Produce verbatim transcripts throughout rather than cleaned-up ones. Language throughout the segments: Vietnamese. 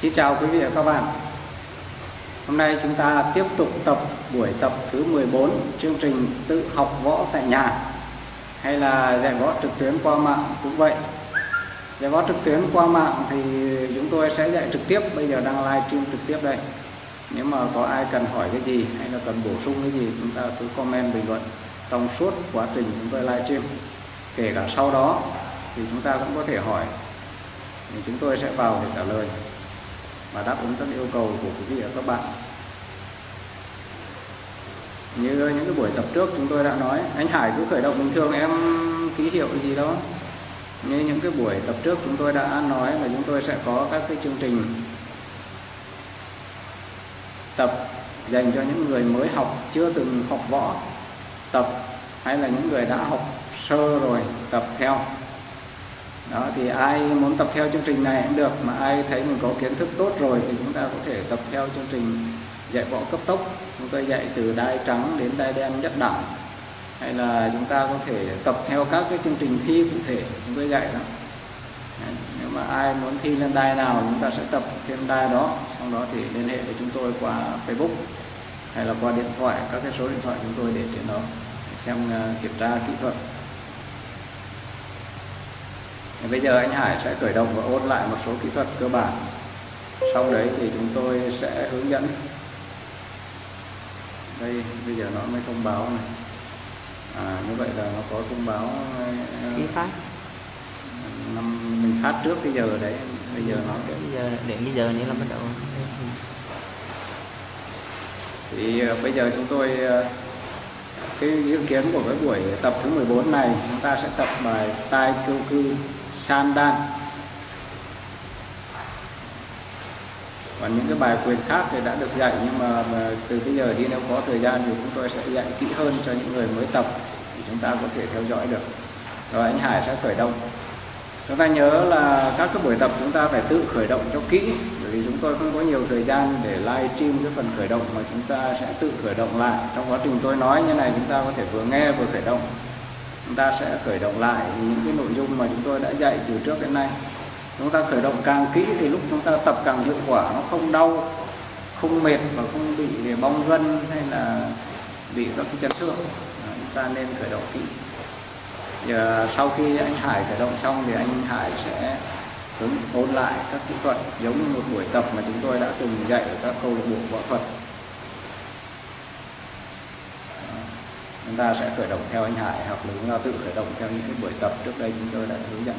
Xin chào quý vị và các bạn. Hôm nay chúng ta tiếp tục tập buổi tập thứ mười bốn chương trình tự học võ tại nhà hay là dạy võ trực tuyến qua mạng cũng vậy. Dạy võ trực tuyến qua mạng thì chúng tôi sẽ dạy trực tiếp, bây giờ đang live stream trực tiếp đây. Nếu mà có ai cần hỏi cái gì hay là cần bổ sung cái gì chúng ta cứ comment bình luận trong suốt quá trình chúng tôi live stream. Kể cả sau đó thì chúng ta cũng có thể hỏi thì chúng tôi sẽ vào để trả lời và đáp ứng các yêu cầu của quý vị và các bạn. Như những cái buổi tập trước chúng tôi đã nói, anh Hải cứ khởi động bình thường, em ký hiệu gì đó. Như những cái buổi tập trước chúng tôi đã nói là chúng tôi sẽ có các cái chương trình tập dành cho những người mới học, chưa từng học võ tập, hay là những người đã học sơ rồi tập theo. Đó, thì ai muốn tập theo chương trình này cũng được, mà ai thấy mình có kiến thức tốt rồi thì chúng ta có thể tập theo chương trình dạy võ cấp tốc. Chúng ta dạy từ đai trắng đến đai đen nhất đẳng, hay là chúng ta có thể tập theo các cái chương trình thi cụ thể chúng tôi dạy đó. Đấy, nếu mà ai muốn thi lên đai nào chúng ta sẽ tập thêm đai đó, xong đó thì liên hệ với chúng tôi qua Facebook hay là qua điện thoại, các cái số điện thoại chúng tôi để trên đó xem kiểm tra kỹ thuật. Bây giờ anh Hải sẽ khởi động và ôn lại một số kỹ thuật cơ bản. Sau đấy thì chúng tôi sẽ hướng dẫn. Đây, bây giờ nó mới thông báo này. À, như vậy là nó có thông báo khi phát. Năm mình phát trước bây giờ đấy, bây giờ nó để bây giờ để bây giờ nữa là bắt đầu. Thì bây giờ chúng tôi cái dự kiến của cái buổi tập thứ mười bốn này chúng ta sẽ tập bài Taikyoku Sandan. Còn những cái bài quyền khác thì đã được dạy, nhưng mà từ bây giờ đi nếu có thời gian thì chúng tôi sẽ dạy kỹ hơn cho những người mới tập thì chúng ta có thể theo dõi được. Rồi anh Hải sẽ khởi động. Chúng ta nhớ là các cái buổi tập chúng ta phải tự khởi động cho kỹ, bởi vì chúng tôi không có nhiều thời gian để live stream cái phần khởi động, mà chúng ta sẽ tự khởi động lại. Trong quá trình tôi nói như này chúng ta có thể vừa nghe vừa khởi động. Chúng ta sẽ khởi động lại những cái nội dung mà chúng tôi đã dạy từ trước đến nay. Chúng ta khởi động càng kỹ thì lúc chúng ta tập càng hiệu quả, nó không đau, không mệt và không bị bong gân hay là bị các cái chấn thương. Chúng ta nên khởi động kỹ. Giờ sau khi anh Hải khởi động xong thì anh Hải sẽ hướng ôn lại các kỹ thuật giống như một buổi tập mà chúng tôi đã từng dạy ở các câu lạc bộ võ thuật. Chúng ta sẽ khởi động theo anh Hải hoặc là chúng ta tự khởi động theo những cái buổi tập trước đây chúng tôi đã hướng dẫn.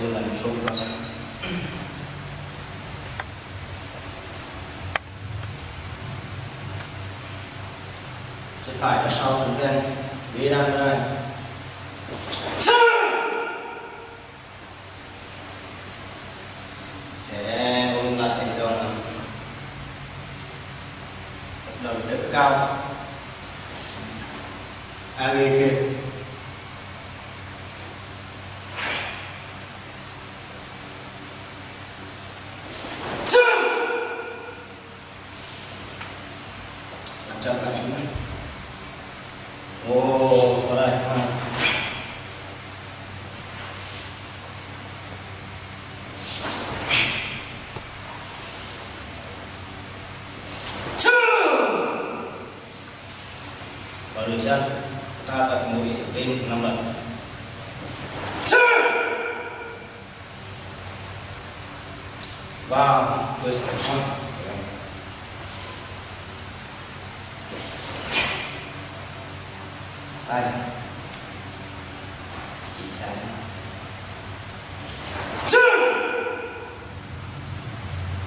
Đây là một số các sản sẽ phải là sau thời gian đi ra đây. Sẽ ôn lại thành đòn đòn đất cao a bê ca. Và được chưa? Ta tập mũi tim năm lần. Và tôi sẽ thôi. Đây.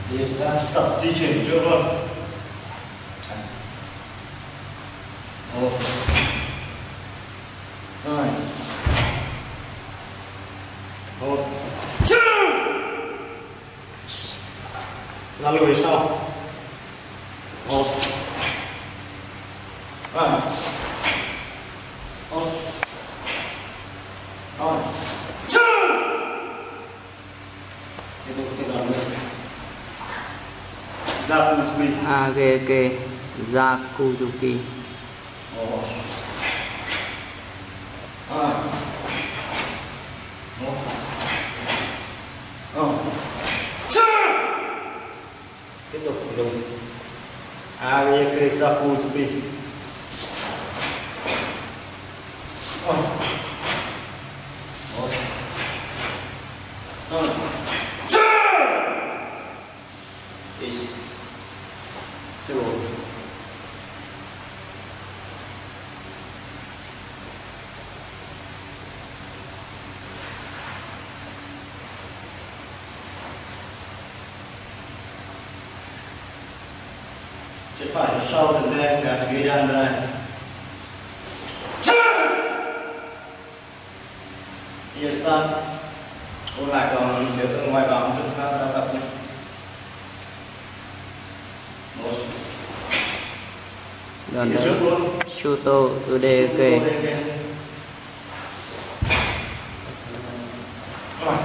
Bây giờ chúng ta tập di chuyển trước luôn. Một. Rồi. Một. Chúng ta lùi sau. Một. Rồi. Một. Rồi. Tiếp tục cái đoạn này. Zakuzuki. À, kê kê. Zakuzuki. Một. Hai. Một. Rồi. Tiếp tục cùng đồng Ariake Zakuzuki. Rồi. Rồi. Rồi. Rồi. Rồi. Sẽ phải sau thời gian cả gedan-barai. Bây giờ chúng ta ôn lại còn nếu từ ngoài vào chúng ta đã tập nhé. Một. Lần trước luôn. Shuto udk. Một.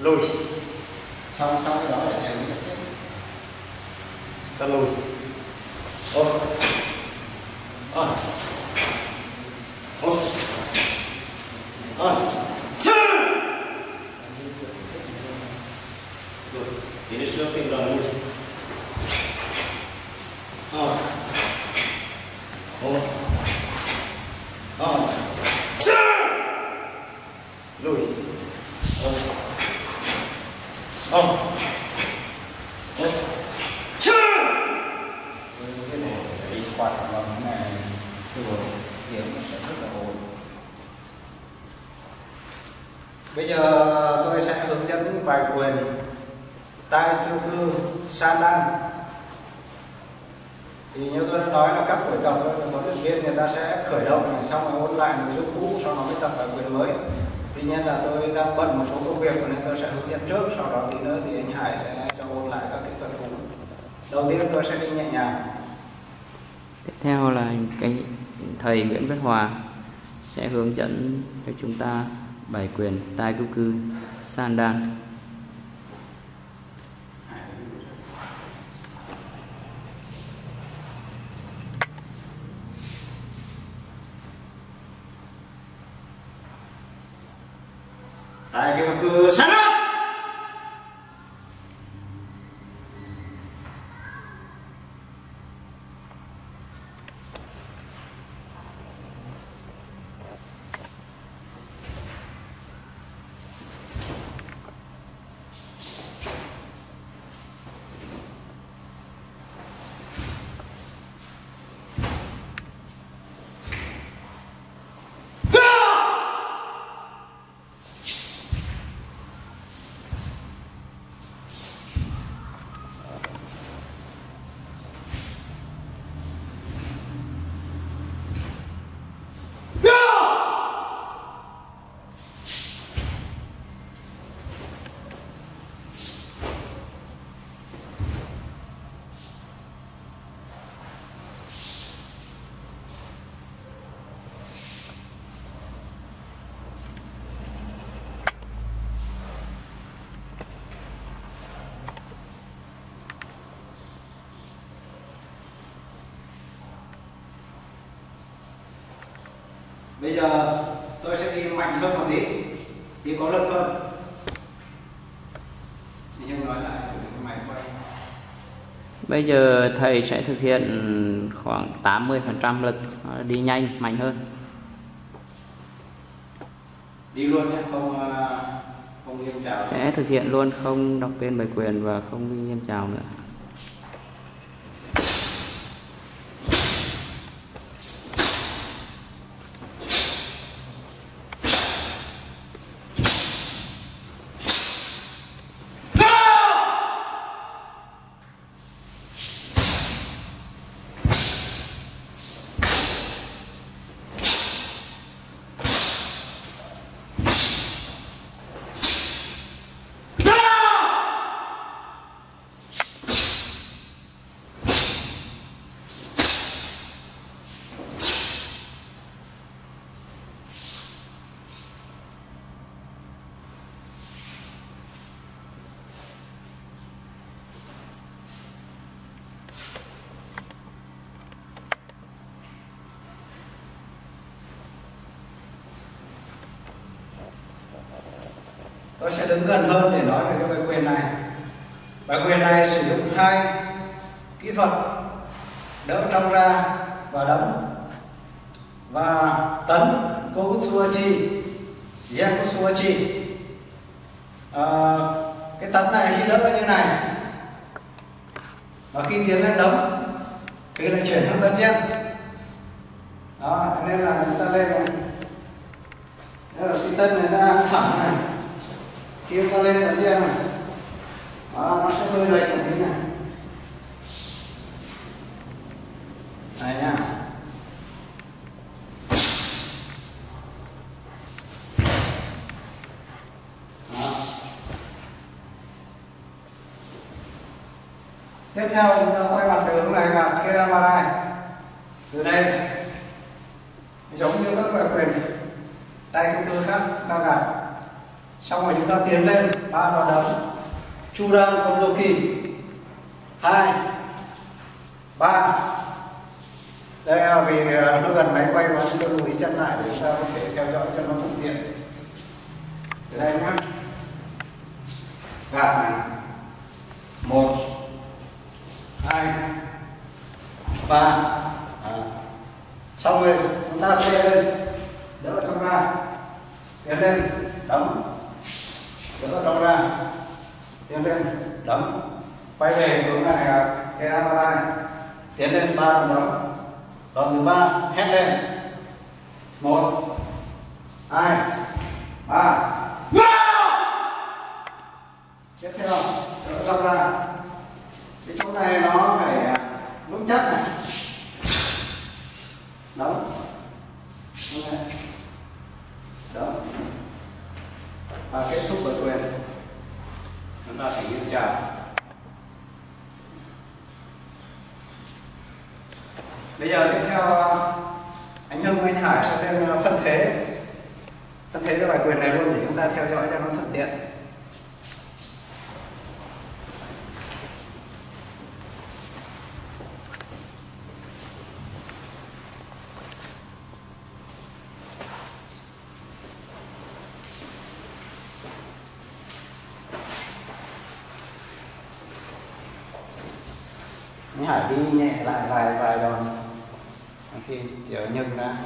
Lùi. Xong xong cái đó là chạy một cái ta lùi. Ốp. Ốp. Ốp. Ốp. Chư. Rồi, thì đi xuống tìm đoàn lùi. Ốp. Ốp. Ốp. Chư. Lùi. Ốp. Không. Một. Chưa. Cái này để quạt vào cái này sửa tiếng nó sẽ rất là ổn. Bây giờ tôi sẽ hướng dẫn bài quyền Taikyoku Sandan. Thì như tôi đã nói là các buổi tập huấn luyện viên người ta sẽ khởi động này, xong rồi ôn lại nội dung cũ, sau đó mới tập bài quyền mới. Tuy nhiên là tôi đang bận một số công việc nên tôi sẽ hướng dẫn trước, sau đó tí nữa thì anh Hải sẽ cho ôn lại các kỹ thuật cũ. Đầu tiên tôi sẽ đi nhẹ nhàng. Tiếp theo là cái thầy Nguyễn Viết Hòa sẽ hướng dẫn cho chúng ta bài quyền Taikyoku Sandan. Taikyoku Sandan. Bây giờ tôi sẽ đi mạnh hơn một tí, đi có lực hơn. Bây giờ thầy sẽ thực hiện khoảng tám mươi phần trăm lực, đi nhanh, mạnh hơn. Đi luôn nhé, không, không nghiêm chào. Sẽ thực hiện luôn, không đọc tên bài quyền và không nghiêm chào nữa. Tôi sẽ đứng gần hơn để nói về cái bài quyền này. Bài quyền này sử dụng hai kỹ thuật: đỡ trong ra và đấm, và tấn kogutsuachi, yakutsuachi. À, cái tấn này khi đỡ như này, và khi tiến lên đấm thì lại chuyển sang tấn yen. Đó, nên là chúng ta lên này, nên là cái tấn này nó thẳng này. Khi ta lên tấn yen này, đó, nó sẽ hơi lệch một tí này. Này nha. Đó. Tiếp theo chúng ta quay mặt về hướng này, gạt gedan-barai. Từ đây, giống như các bài quyền Taikyoku khác, ta gạt. Xong rồi chúng ta tiến lên ba đoạn đấm chudan konzoki, hai ba. Đây là vì nó gần máy quay và chúng ta lùi chân lại để chúng ta có thể theo dõi cho nó thuận tiện. Từ đây nhá, gạt này, một hai ba. Xong rồi chúng ta tiến lên, đỡ trong ra, tiến lên đấm, đỡ trong ra, tiến lên đấm, quay về hướng này là gedan-barai, tiến lên ba đòn đấm. Đòn thứ ba hét lên, một hai ba. Tiếp theo đỡ trong ra, cái chỗ này nó phải vững chắc này, đấm, đấm. Và kết thúc bài quyền, chúng ta phải nghiêm chào. Bây giờ tiếp theo anh Hưng, anh Hải sẽ lên phân thế, phân thế cái bài quyền này luôn để chúng ta theo dõi cho nó thuận tiện. Anh Hải đi nhẹ lại vài vài đòn khi tiểu Nhân đã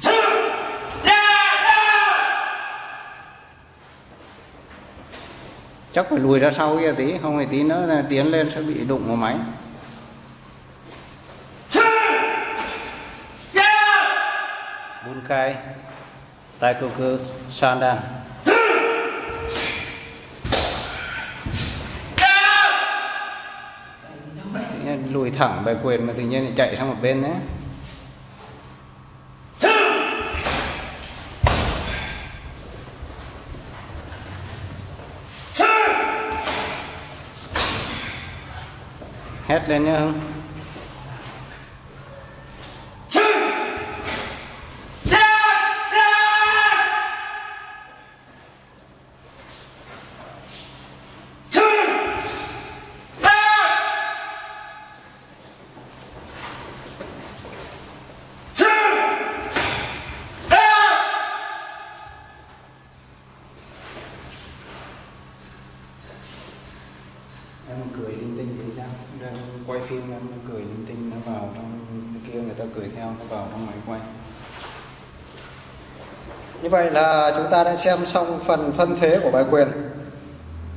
Two! chắc phải lùi ra sau kia tí, không thì tí nữa là tiến lên sẽ bị đụng vào máy. Bunkai Taikyoku Sandan. Lùi thẳng bài quyền mà tự nhiên lại chạy sang một bên đấy. Hét lên nhá Hưng. Như vậy là chúng ta đã xem xong phần phân thế của bài quyền.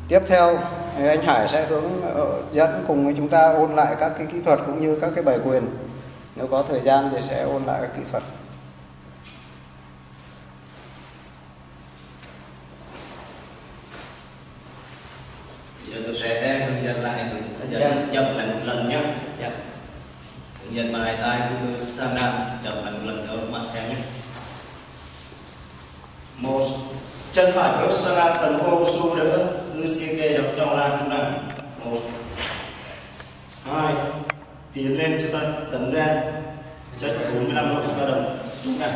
Tiếp theo anh Hải sẽ hướng dẫn cùng với chúng ta ôn lại các cái kỹ thuật cũng như các cái bài quyền. Nếu có thời gian thì sẽ ôn lại các kỹ thuật. Giờ tôi sẽ hướng dẫn lại, hướng dẫn chậm lại một lần nhé. Hướng dẫn bài Taikyoku Sandan chậm lại một lần cho các bạn xem nhé. Một, chân phải bước sang ngang tấn cô su đỡ ngư siêng kê đập trong lan trong đằng. Một, hai, tiến lên cho ta tấn gen chất bốn mươi lăm độ cho ta đồng đúng này,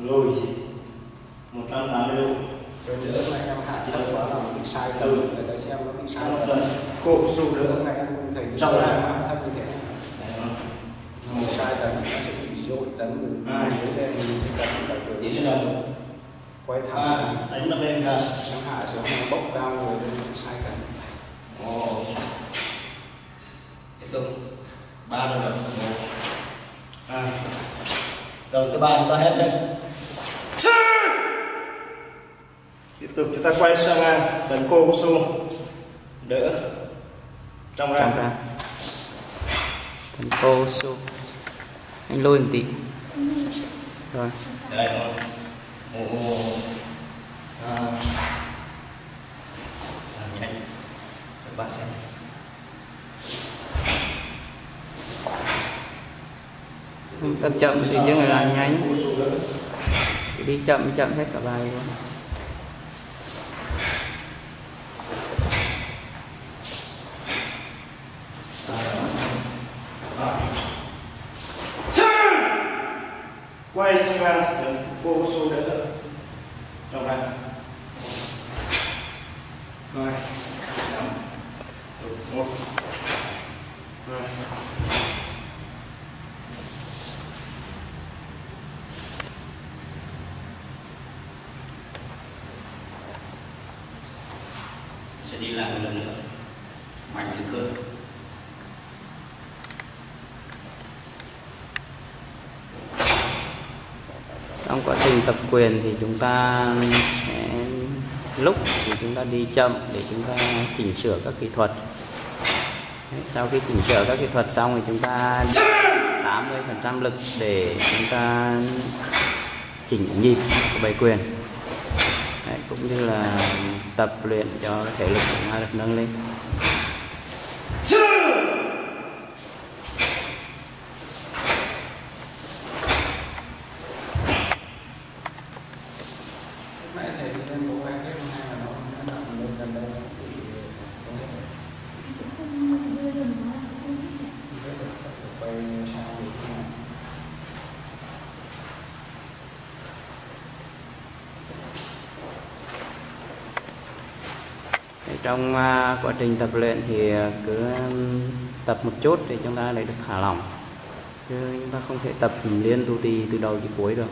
lùi một trăm tám mươi độ đỡ này em hạ sẽ quá là mình sai từ để ta xem nó mình sai một lần cô su đỡ này em thấy trong này mà thấp như thế mình sai tấn dội tấn từ hai lên đi trên đầu quay thẳng đánh mặt lên cả sáng hạ xuống bốc cao người lên sai cả một tiếp tục ba lần đầu hai đầu thứ ba chúng ta hết lên tiếp tục chúng ta quay sang ngang tấn cô su đỡ trong ra tấn cô su anh lôi một tí rồi đây một à nhanh cho bạn xem tập chậm thì những người làm nhanh đi chậm chậm hết cả bài luôn. Quay sang ngang đến cô số đỡ trong này rồi một rồi sẽ đi lại một lần nữa mạnh lên cơn trong quá trình tập quyền thì chúng ta sẽ lúc thì chúng ta đi chậm để chúng ta chỉnh sửa các kỹ thuật. Sau khi chỉnh sửa các kỹ thuật xong thì chúng ta tám mươi phần trăm lực để chúng ta chỉnh nhịp của bài quyền. Đấy, cũng như là tập luyện cho thể lực của chúng ta được nâng lên. Trong quá trình tập luyện thì cứ tập một chút thì chúng ta lại được thả lỏng, chứ chúng ta không thể tập liên tu tì từ đầu đến cuối được.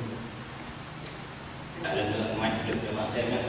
Lại lần nữa mạnh được cho bạn xem nhé.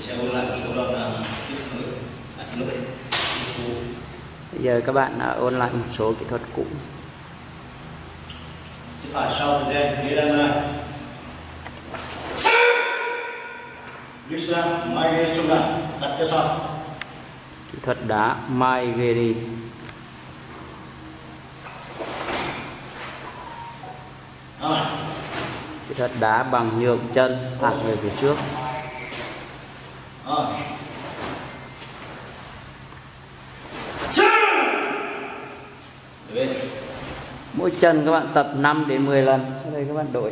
sẽ ôn lại một số đoạn là tiếp nối. À, xin lỗi. Bây giờ các bạn ôn lại một số kỹ thuật cũ. Chứ phải sau thời gian đi ra ngoài. Lướt sang mae-geri trung đẳng đặt cho sau. Kỹ thuật đá mae-geri. Kỹ thuật đá bằng nhượng chân thẳng về phía trước. Mỗi chân các bạn tập năm đến mười lần. Sau đây các bạn đổi.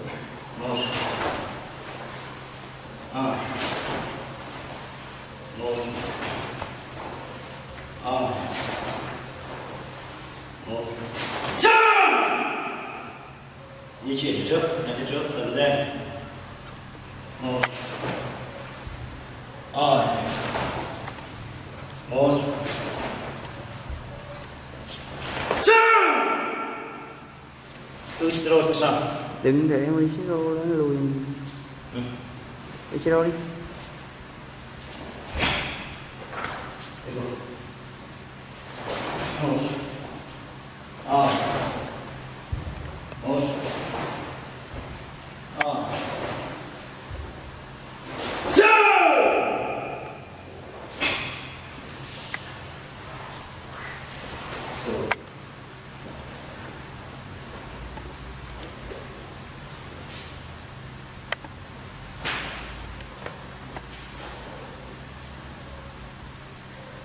Di chuyển trước, đặt chân trước, lần gen. Một. Rồi. Một. Ushiro từ sau. Đừng để Ushiro nó lùi. Ừ. Ushiro đi. Một. Rồi. Một.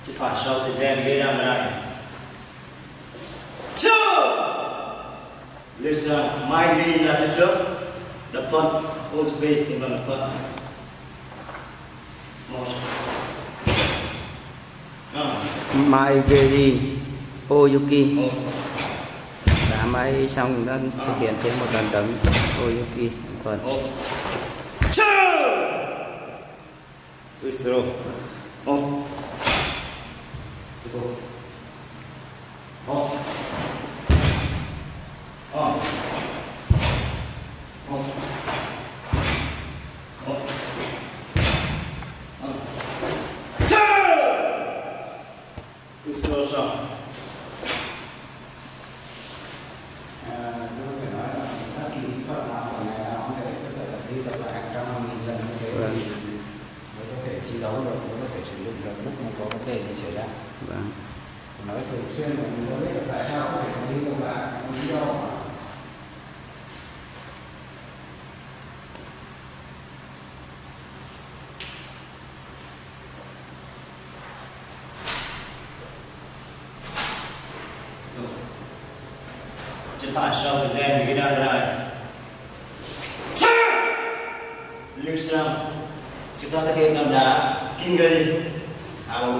Chữ phải sau thì gen gedan-barai. Lướt sang mae-geri là chân trước, đập thuận, ozubi thì vẫn đập thuận. Một. Mae-geri, ozuki. Đá máy xong đã thực hiện thêm một lần đấm ozuki thuận. Ushiro. Một. Off. On. Off. Off. On. Two. Slow shot. À, tôi phải nói là các kỹ thuật nào của này là có thể tập đi tập lại hàng trăm hàng nghìn lần như thế thì mới có thể thi đấu được, mới có thể sử dụng được lúc mà có vấn đề gì xảy ra. Vâng. Nói thường xuyên là mình có biết tại sao có thể không đi đâu và không đi đâu. Chân phải sau thời gian thì đang lại. Lưu sang. Chúng ta thực hiện làm đá Kingari. Áo.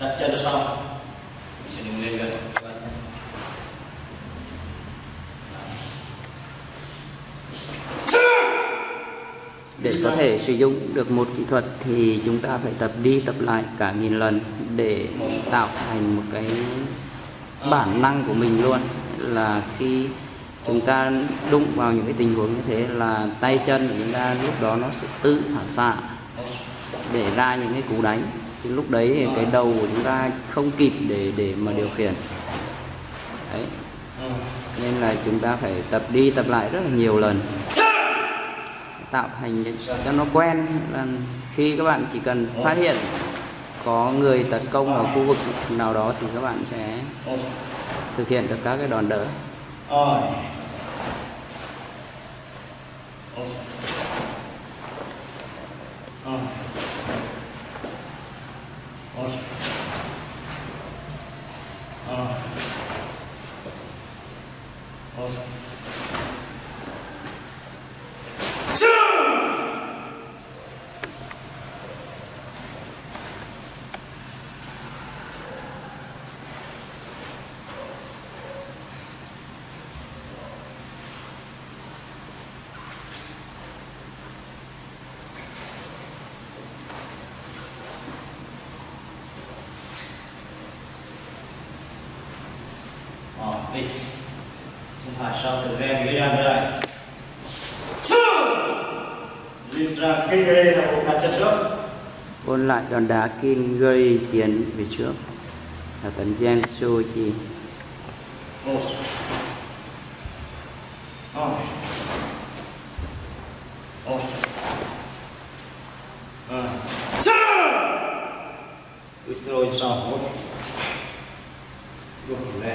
Đặt chân ra sau. Sẽ đứng lên gần. Để có thể sử dụng được một kỹ thuật thì chúng ta phải tập đi tập lại cả nghìn lần để tạo thành một cái bản năng của mình luôn. Là khi chúng ta đụng vào những cái tình huống như thế là tay chân của chúng ta lúc đó nó sẽ tự phản xạ để ra những cái cú đánh. Lúc đấy cái đầu của chúng ta không kịp để để mà điều khiển đấy. Nên là chúng ta phải tập đi tập lại rất là nhiều lần, tạo thành cho nó quen. Khi các bạn chỉ cần phát hiện có người tấn công ở khu vực nào đó thì các bạn sẽ thực hiện được các cái đòn đỡ. Chân phải sau từ gen gedan-barai. Lưu là kingeri là ổn đặt chân trước. Ôn lại đòn đá kingeri tiến về trước. Là tấn Gensu chi. Một. Hai. Một. Ba. Sáu. Usro sau một. Được rồi.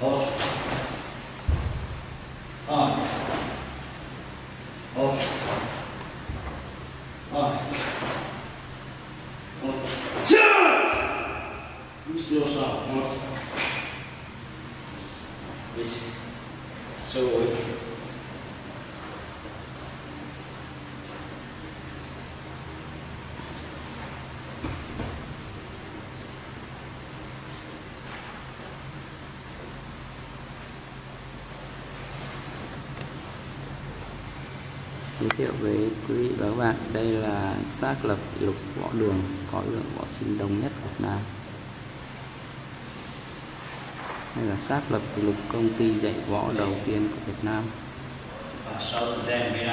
Một. Hai. Một. Hai. Một. Chín. Usro sau một. Yes. So. Giới thiệu với quý vị và các bạn, đây là xác lập lục võ đường có lượng võ sinh đông nhất Việt Nam. Đây là xác lập kỷ lục công ty dạy võ đầu tiên của Việt Nam. Đây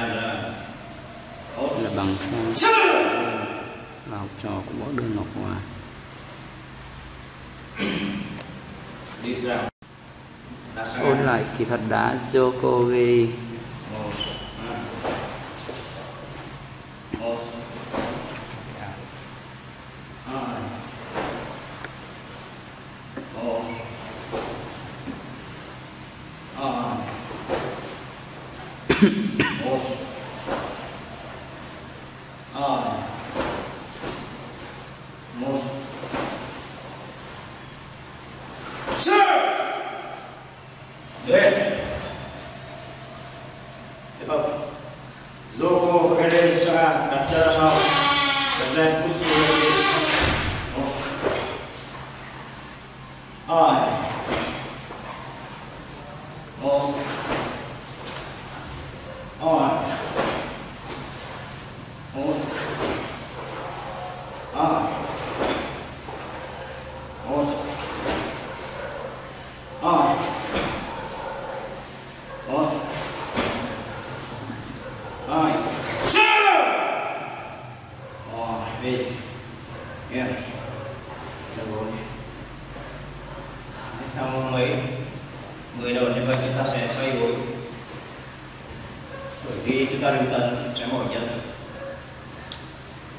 là bằng khen là học trò của Võ Đường Ngọc Hòa. Ôn lại kỹ thuật đá yoko-geri.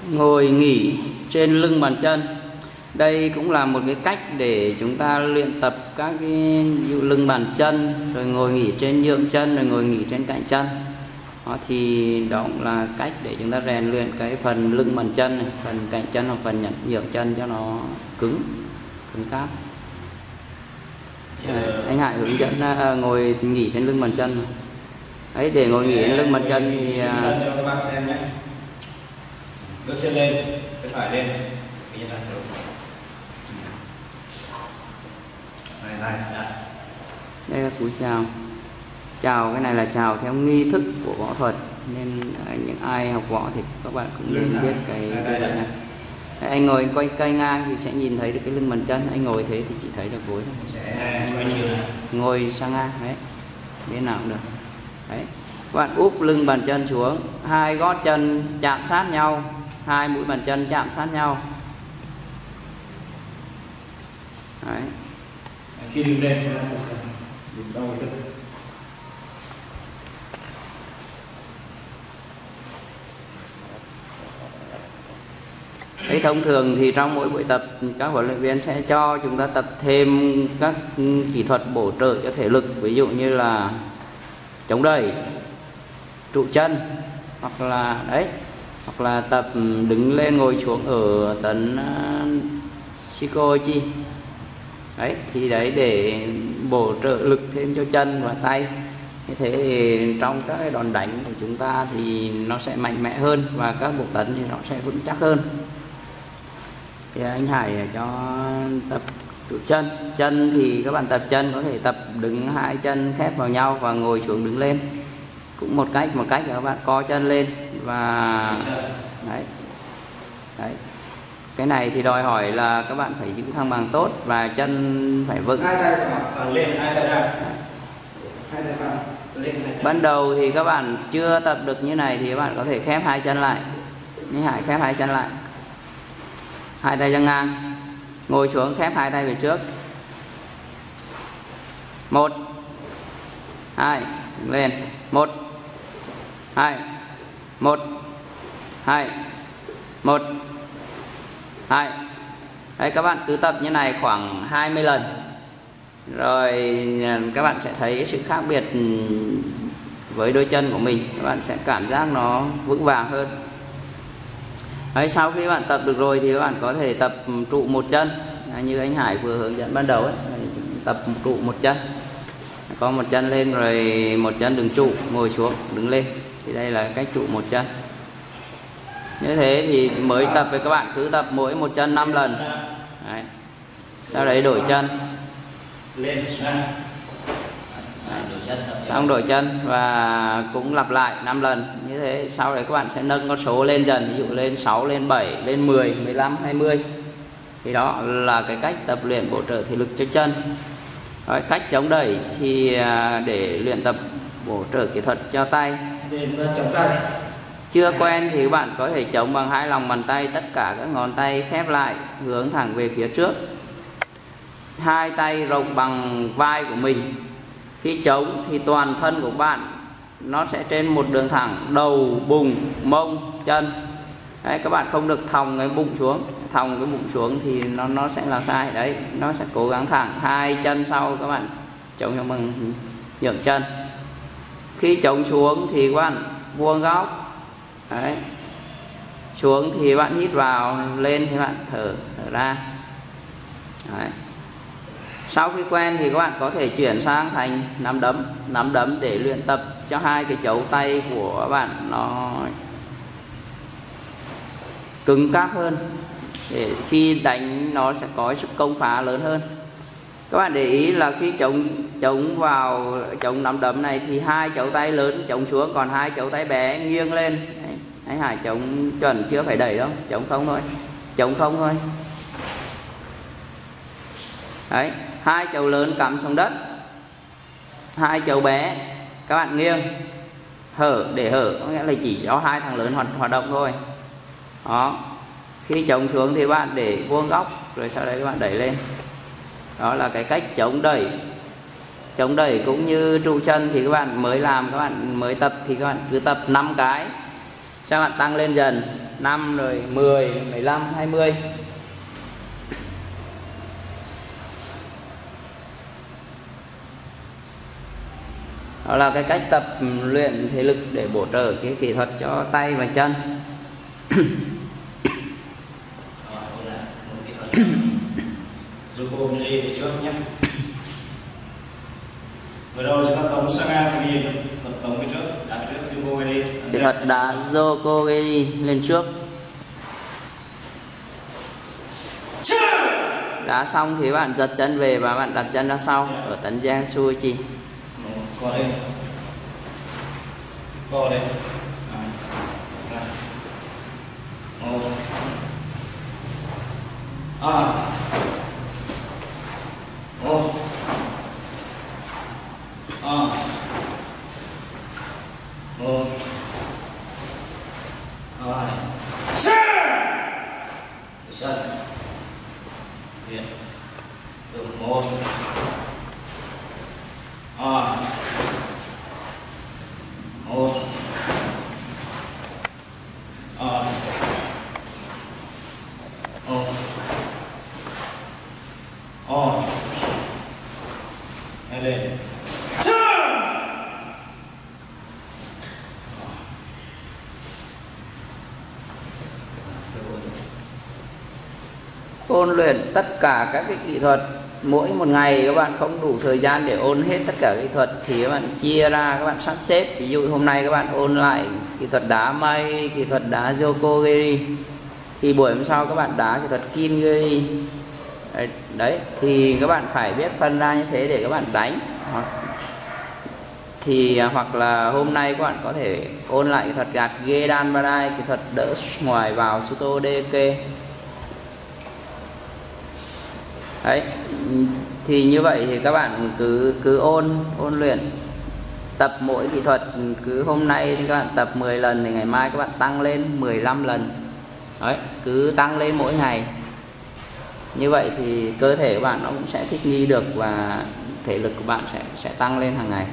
Ngồi nghỉ trên lưng bàn chân. Đây cũng là một cái cách để chúng ta luyện tập các cái dụ lưng bàn chân, rồi ngồi nghỉ trên nhượng chân, rồi ngồi nghỉ trên cạnh chân. Đó thì đó cũng là cách để chúng ta rèn luyện cái phần lưng bàn chân này, phần cạnh chân hoặc phần nhận nhượng chân cho nó cứng, cứng cáp. Đấy, anh Hải hướng dẫn à, ngồi nghỉ trên lưng bàn chân. Đấy, để ngồi nghỉ trên lưng bàn chân thì cho các bạn xem nhé. Bước chân lên, chân phải lên, cái chân sẽ này này này. Đây là cú chào. Chào cái này là chào theo nghi thức của võ thuật, nên những ai học võ thì các bạn cũng nên biết cái này. Cái này. Đấy, anh ngồi quay cây ngang thì sẽ nhìn thấy được cái lưng bàn chân. Anh ngồi thế thì chỉ thấy được gối thôi. Sẽ ngồi sang ngang đấy, bên nào cũng được. Đấy. Các bạn úp lưng bàn chân xuống, hai gót chân chạm sát nhau, hai mũi bàn chân chạm sát nhau. Đấy. Khi đứng lên sẽ không sao, đứng đâu được. Đấy, thông thường thì trong mỗi buổi tập các huấn luyện viên sẽ cho chúng ta tập thêm các kỹ thuật bổ trợ cho thể lực, ví dụ như là chống đẩy, trụ chân, hoặc là đấy, hoặc là tập đứng lên ngồi xuống ở tấn shikoichi. Đấy thì đấy để bổ trợ lực thêm cho chân và tay. Như thế thì trong các đòn đánh của chúng ta thì nó sẽ mạnh mẽ hơn, và các bộ tấn thì nó sẽ vững chắc hơn. Thì anh Hải cho tập trụ chân. Chân thì các bạn tập chân có thể tập đứng hai chân khép vào nhau và ngồi xuống đứng lên. Cũng một cách một cách là các bạn co chân lên và đấy. Đấy. Cái này thì đòi hỏi là các bạn phải giữ thăng bằng tốt và chân phải vững. Hai tay lên, hai tay ra. Hai tay vào. Ban đầu thì các bạn chưa tập được như này thì các bạn có thể khép hai chân lại. Như Hải khép hai chân lại, hai tay dang ngang, ngồi xuống khép hai tay về trước. Một, hai, lên. Một, hai, một, hai, một, hai. Đấy, các bạn cứ tập như này khoảng hai mươi lần rồi các bạn sẽ thấy sự khác biệt với đôi chân của mình, các bạn sẽ cảm giác nó vững vàng hơn. Đấy, sau khi bạn tập được rồi thì các bạn có thể tập trụ một chân như anh Hải vừa hướng dẫn ban đầu ấy, tập trụ một chân, có một chân lên rồi một chân đứng trụ, ngồi xuống đứng lên, thì đây là cách trụ một chân. Như thế thì mới tập với các bạn cứ tập mỗi một chân năm lần. Đấy. Sau đấy đổi chân. Lên sang. Xong đổi chân và cũng lặp lại năm lần. Như thế sau đấy các bạn sẽ nâng con số lên dần, ví dụ lên sáu, lên bảy, lên mười, mười lăm, hai mươi. Thì đó là cái cách tập luyện bổ trợ thể lực cho chân. Rồi, cách chống đẩy thì để luyện tập bổ trợ kỹ thuật cho tay. Chống tay. Chưa quen thì các bạn có thể chống bằng hai lòng bàn tay, tất cả các ngón tay khép lại, hướng thẳng về phía trước. Hai tay rộng bằng vai của mình. Khi chống thì toàn thân của bạn nó sẽ trên một đường thẳng, đầu, bụng, mông, chân. Đấy, các bạn không được thòng cái bụng xuống, thòng cái bụng xuống thì nó nó sẽ là sai. Đấy, nó sẽ cố gắng thẳng, hai chân sau các bạn chống bằng nhượng chân. Khi chống xuống thì các bạn vuông góc. Đấy. Xuống thì bạn hít vào, lên thì bạn thở, thở ra. Đấy. Sau khi quen thì các bạn có thể chuyển sang thành nắm đấm, nắm đấm để luyện tập cho hai cái chấu tay của bạn nó cứng cáp hơn, để khi đánh nó sẽ có sức công phá lớn hơn. Các bạn để ý là khi chống chống vào chống nắm đấm này thì hai chấu tay lớn chống xuống, còn hai chấu tay bé nghiêng lên. Anh Hải chống chuẩn chưa phải đẩy đâu, chống không thôi, chống không thôi. Đấy, hai chấu lớn cắm xuống đất, hai chấu bé các bạn nghiêng, hở để hở, có nghĩa là chỉ cho hai thằng lớn hoạt hoạt động thôi. Đó, khi chống xuống thì bạn để vuông góc, rồi sau đấy các bạn đẩy lên. Đó là cái cách chống đẩy. Chống đẩy cũng như trụ chân thì các bạn mới làm, các bạn mới tập thì các bạn cứ tập năm cái. Các bạn tăng lên dần, năm rồi mười, mười lăm, hai mươi. Đó là cái cách tập luyện thể lực để bổ trợ cái kỹ thuật cho tay và chân. Yoko-geri trước nhé. Vừa rồi chúng ta tống sang ngang cái gì, tống cái trước, đá cái trước, yoko-geri. Kỹ thuật đá yoko-geri lên trước. Đá xong thì bạn giật chân về và bạn đặt chân ra sau ở tấn giang suichi. Cò lên, cò lên. À. Một, à, một, hai, sáu, sáu, bảy, một, à, một, à, một, à. Lên. Ôn luyện tất cả các cái kỹ thuật. Mỗi một ngày các bạn không đủ thời gian để ôn hết tất cả kỹ thuật thì các bạn chia ra, các bạn sắp xếp. Ví dụ hôm nay các bạn ôn lại kỹ thuật đá mae, kỹ thuật đá yoko-geri, thì buổi hôm sau các bạn đá kỹ thuật kin-geri. Đấy, thì các bạn phải biết phân ra như thế để các bạn đánh. Hoặc thì hoặc là hôm nay các bạn có thể ôn lại kỹ thuật gạt gedan-barai, kỹ thuật đỡ ngoài vào shuto dk. Đấy, thì như vậy thì các bạn cứ cứ ôn ôn luyện Tập mỗi kỹ thuật, cứ hôm nay thì các bạn tập mười lần thì ngày mai các bạn tăng lên mười lăm lần. Đấy, cứ tăng lên mỗi ngày. Như vậy thì cơ thể của bạn nó cũng sẽ thích nghi được và thể lực của bạn sẽ sẽ tăng lên hàng ngày.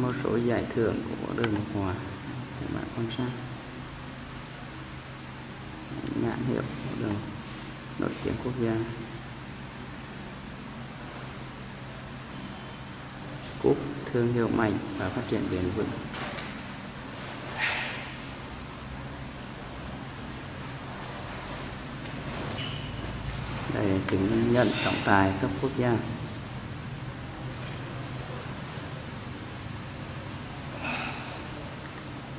Một số giải thưởng của Võ Đường Ngọc Hòa, các bạn quan sát nhãn hiệu Võ Đường nổi tiếng quốc gia, cúp thương hiệu mạnh và phát triển bền vững. Đây, chứng nhận trọng tài cấp quốc gia.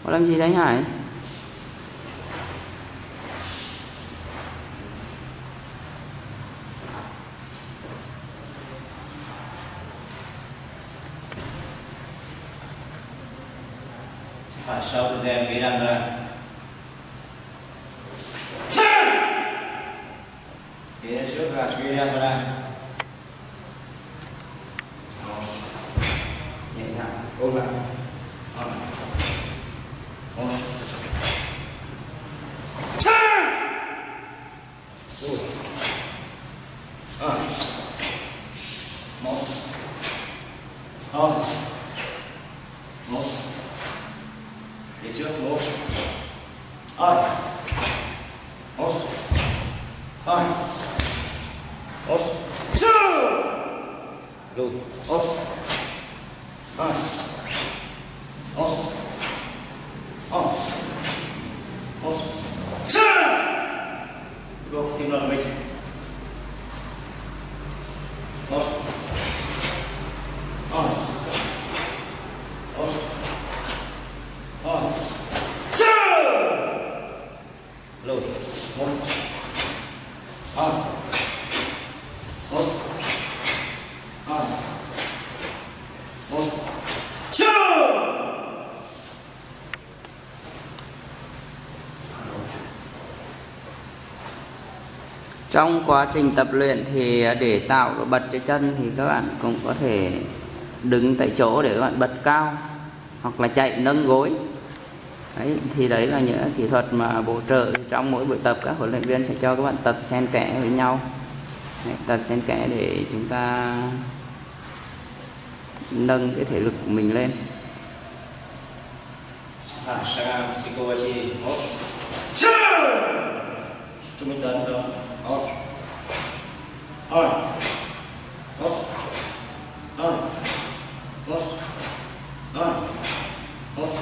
Có làm gì đấy Hải? Phải sau thời gian ghế đăng ra. Ghế trước là ghế đăng ra. Nhẹ nhàng, ôm lại. Trong quá trình tập luyện thì để tạo độ bật cho chân thì các bạn cũng có thể đứng tại chỗ để các bạn bật cao hoặc là chạy nâng gối. Đấy, thì đấy là những kỹ thuật mà bổ trợ trong mỗi buổi tập, các huấn luyện viên sẽ cho các bạn tập xen kẽ với nhau. Đấy, tập xen kẽ để chúng ta nâng cái thể lực của mình lên. Off. On. Off. On. Off. On. Off. On. Off.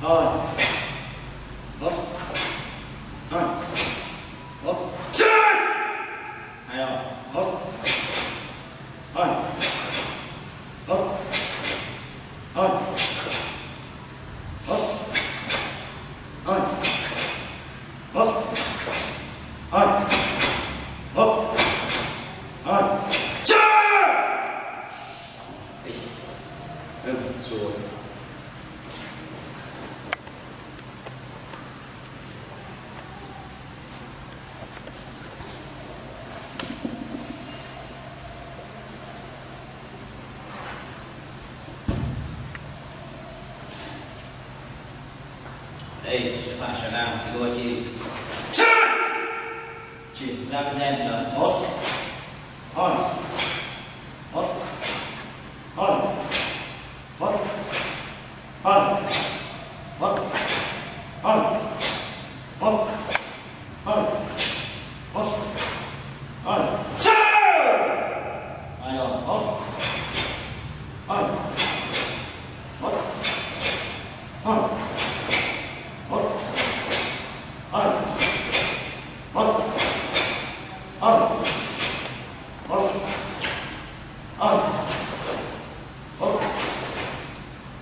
On. Off. Turn. I know. Off. On. Off. On. Off. On. Off. On. Up. On. Turn. And so. Đây, sẽ phải trở lại sự cô chị. Chuyển sang gen là off, on, off, on, off, on, off, on, off, on, off, on, I on, off, on, off, on.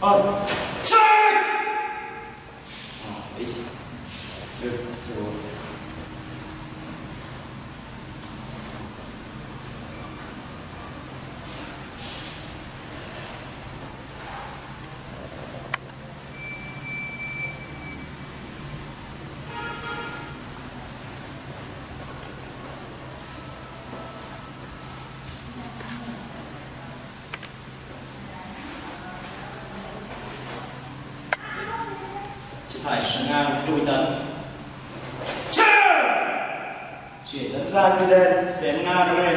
On. thải sẵn ngang trôi tấn. Chuyển tấn sang gedan, xém ngang lên.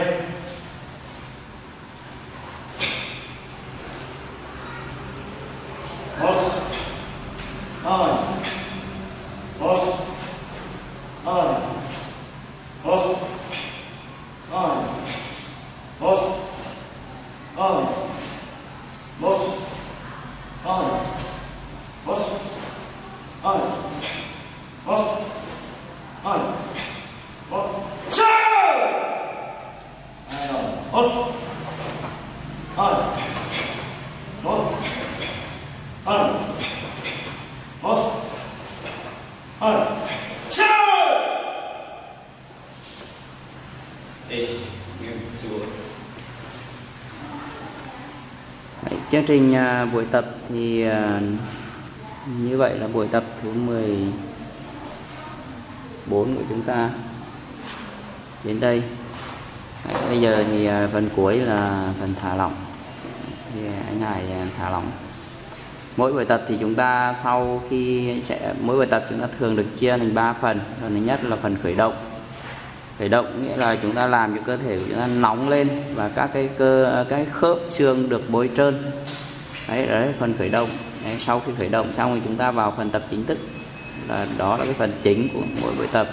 Chương trình uh, buổi tập thì uh, như vậy là buổi tập thứ mười bốn của chúng ta đến đây. Bây giờ thì uh, phần cuối là phần thả lỏng. Thì anh Hải uh, thả lỏng. Mỗi buổi tập thì chúng ta sau khi sẽ, mỗi buổi tập chúng ta thường được chia thành ba phần. Phần thứ nhất là phần khởi động. Khởi động nghĩa là chúng ta làm cho cơ thể của chúng ta nóng lên và các cái cơ cái khớp xương được bôi trơn. Đấy, đấy phần khởi động. Đấy, sau khi khởi động xong thì chúng ta vào phần tập chính thức. Là đó là cái phần chính của mỗi buổi tập.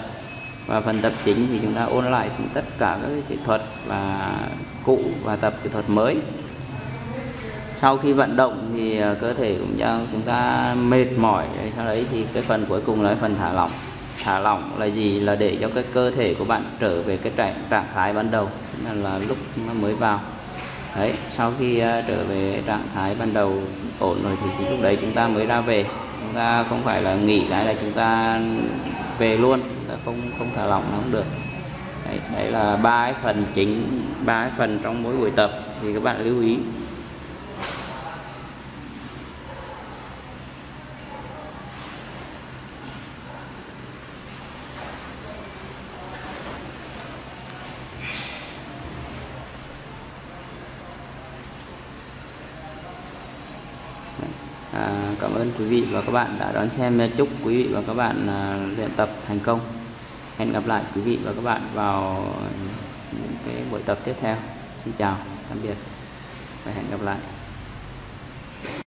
Và phần tập chính thì chúng ta ôn lại tất cả các kỹ thuật và cũ và tập kỹ thuật mới. Sau khi vận động thì cơ thể của chúng ta mệt mỏi. Đấy, sau đấy thì cái phần cuối cùng là phần thả lỏng. Thả lỏng là gì? Là để cho cái cơ thể của bạn trở về cái trạng, trạng thái ban đầu, là lúc nó mới vào. Đấy, sau khi uh, trở về trạng thái ban đầu ổn rồi thì, thì lúc đấy chúng ta mới ra về. Chúng ta không phải là nghỉ lại là chúng ta về luôn, là không không thả lỏng nó không được. Đấy, đấy là ba phần chính, ba phần trong mỗi buổi tập thì các bạn lưu ý. Cảm ơn quý vị và các bạn đã đón xem. Chúc quý vị và các bạn luyện tập thành công. Hẹn gặp lại quý vị và các bạn vào những cái buổi tập tiếp theo. Xin chào, tạm biệt và hẹn gặp lại.